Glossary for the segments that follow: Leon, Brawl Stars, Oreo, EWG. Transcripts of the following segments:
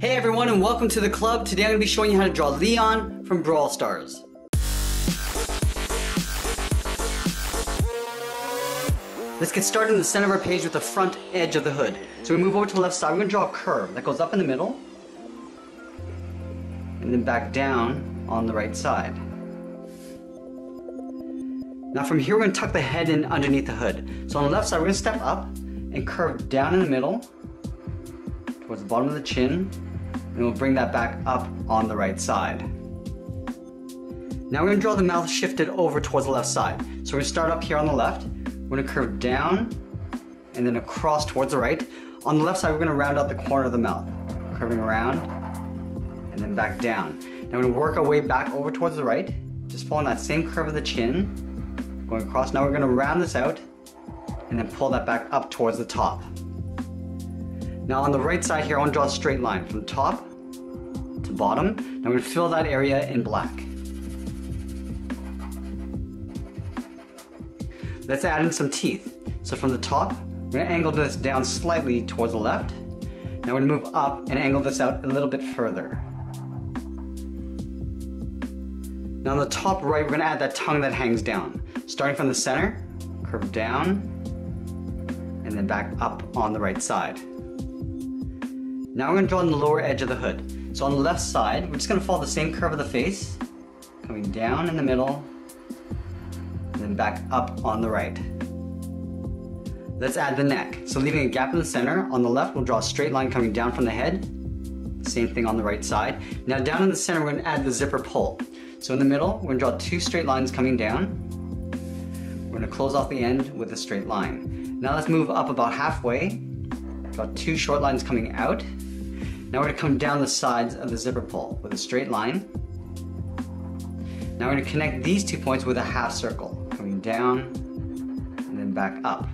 Hey everyone, and welcome to the club. Today I'm going to be showing you how to draw Leon from Brawl Stars. Let's get started in the center of our page with the front edge of the hood. So we move over to the left side. We're going to draw a curve that goes up in the middle and then back down on the right side. Now from here we're going to tuck the head in underneath the hood. So on the left side we're going to step up and curve down in the middle towards the bottom of the chin, and we'll bring that back up on the right side. Now we're going to draw the mouth shifted over towards the left side. So we're going to start up here on the left, we're going to curve down and then across towards the right. On the left side we're going to round out the corner of the mouth, curving around and then back down. Now we're going to work our way back over towards the right, just following that same curve of the chin, going across. Now we're going to round this out and then pull that back up towards the top. Now on the right side here, I want to draw a straight line from top to bottom. Now we're going to fill that area in black. Let's add in some teeth. So from the top, we're going to angle this down slightly towards the left. Now we're going to move up and angle this out a little bit further. Now on the top right, we're going to add that tongue that hangs down. Starting from the center, curve down, and then back up on the right side. Now we're going to draw on the lower edge of the hood. So on the left side, we're just going to follow the same curve of the face, coming down in the middle, and then back up on the right. Let's add the neck. So leaving a gap in the center, on the left we'll draw a straight line coming down from the head. Same thing on the right side. Now down in the center we're going to add the zipper pull. So in the middle, we're going to draw two straight lines coming down. We're going to close off the end with a straight line. Now let's move up about halfway. Draw two short lines coming out. Now we're going to come down the sides of the zipper pull with a straight line. Now we're going to connect these two points with a half circle, coming down and then back up.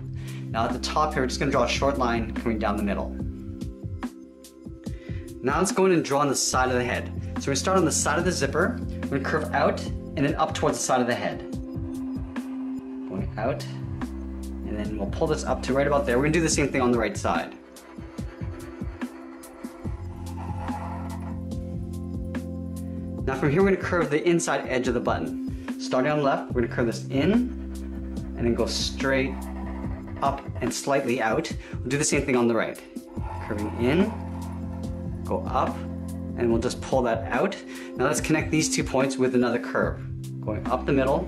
Now at the top here, we're just going to draw a short line coming down the middle. Now let's go in and draw on the side of the head. So we're going to start on the side of the zipper. We're going to curve out and then up towards the side of the head. Going out, and then we'll pull this up to right about there. We're going to do the same thing on the right side. Now from here we're going to curve the inside edge of the button. Starting on the left, we're going to curve this in and then go straight up and slightly out. We'll do the same thing on the right. Curving in, go up, and we'll just pull that out. Now let's connect these two points with another curve. Going up the middle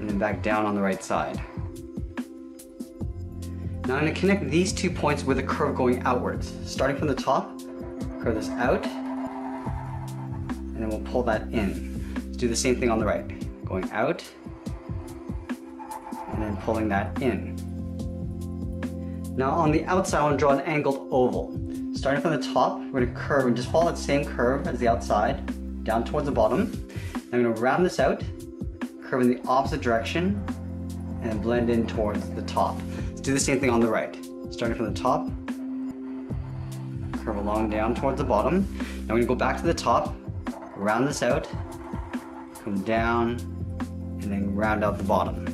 and then back down on the right side. Now I'm going to connect these two points with a curve going outwards. Starting from the top, curve this out, and then we'll pull that in. Let's do the same thing on the right. Going out, and then pulling that in. Now on the outside, I want to draw an angled oval. Starting from the top, we're going to curve and just follow that same curve as the outside, down towards the bottom. I'm going to round this out, curve in the opposite direction, and blend in towards the top. Let's do the same thing on the right. Starting from the top, curve along down towards the bottom. Now we're going to go back to the top, round this out, come down, and then round out the bottom.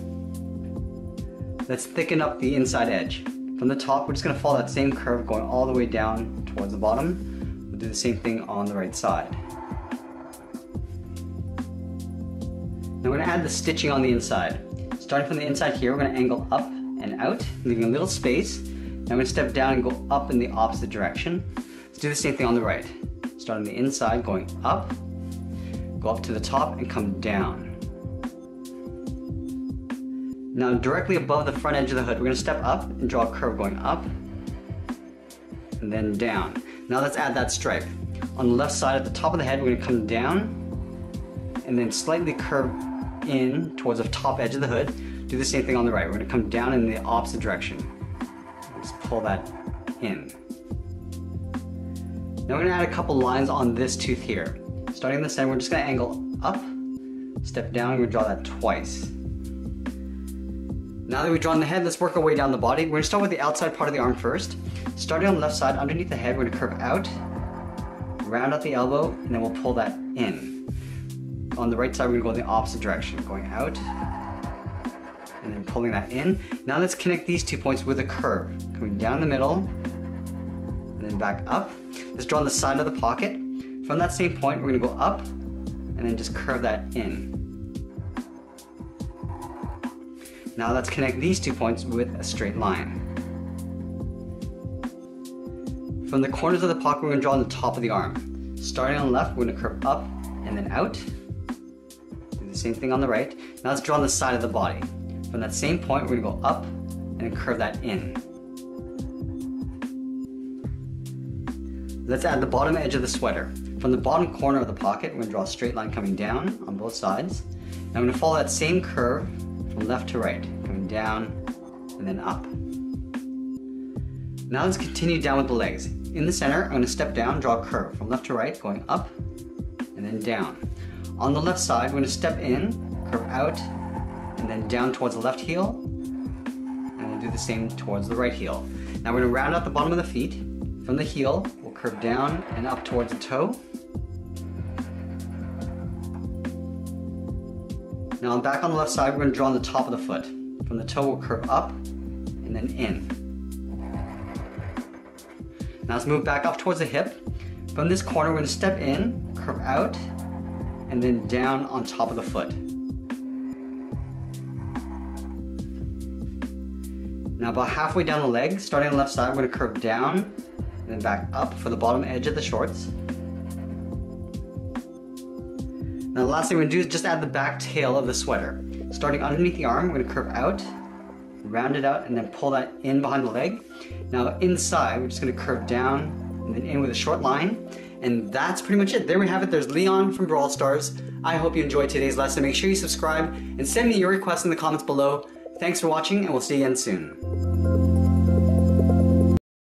Let's thicken up the inside edge. From the top, we're just going to follow that same curve going all the way down towards the bottom. We'll do the same thing on the right side. Now we're going to add the stitching on the inside. Starting from the inside here, we're going to angle up and out, leaving a little space. Now we're going to step down and go up in the opposite direction. Let's do the same thing on the right. Start on the inside, going up, go up to the top and come down. Now directly above the front edge of the hood, we're going to step up and draw a curve going up and then down. Now let's add that stripe. On the left side at the top of the head, we're going to come down and then slightly curve in towards the top edge of the hood. Do the same thing on the right. We're going to come down in the opposite direction. Let's pull that in. Now we're going to add a couple lines on this tooth here. Starting in the center, we're just going to angle up, step down, and we're going to draw that twice. Now that we've drawn the head, let's work our way down the body. We're going to start with the outside part of the arm first. Starting on the left side, underneath the head, we're going to curve out, round out the elbow, and then we'll pull that in. On the right side, we're going to go in the opposite direction, going out, and then pulling that in. Now let's connect these two points with a curve, coming down the middle, and and then back up. Just draw on the side of the pocket. From that same point, we're gonna go up and then just curve that in. Now let's connect these two points with a straight line. From the corners of the pocket, we're gonna draw on the top of the arm. Starting on the left, we're gonna curve up and then out. Do the same thing on the right. Now let's draw on the side of the body. From that same point, we're gonna go up and then curve that in. Let's add the bottom edge of the sweater. From the bottom corner of the pocket, we're gonna draw a straight line coming down on both sides. Now I'm gonna follow that same curve from left to right, coming down and then up. Now let's continue down with the legs. In the center, I'm gonna step down, draw a curve from left to right, going up and then down. On the left side, we're gonna step in, curve out, and then down towards the left heel, and we'll do the same towards the right heel. Now we're gonna round out the bottom of the feet. From the heel, we'll curve down and up towards the toe. Now back on the left side, we're gonna draw on the top of the foot. From the toe, we'll curve up and then in. Now let's move back up towards the hip. From this corner, we're gonna step in, curve out, and then down on top of the foot. Now about halfway down the leg, starting on the left side, we're gonna curve down, and then back up for the bottom edge of the shorts. Now the last thing we're gonna do is just add the back tail of the sweater. Starting underneath the arm, we're gonna curve out, round it out, and then pull that in behind the leg. Now inside, we're just gonna curve down and then in with a short line. And that's pretty much it. There we have it. There's Leon from Brawl Stars. I hope you enjoyed today's lesson. Make sure you subscribe and send me your requests in the comments below. Thanks for watching, and we'll see you again soon.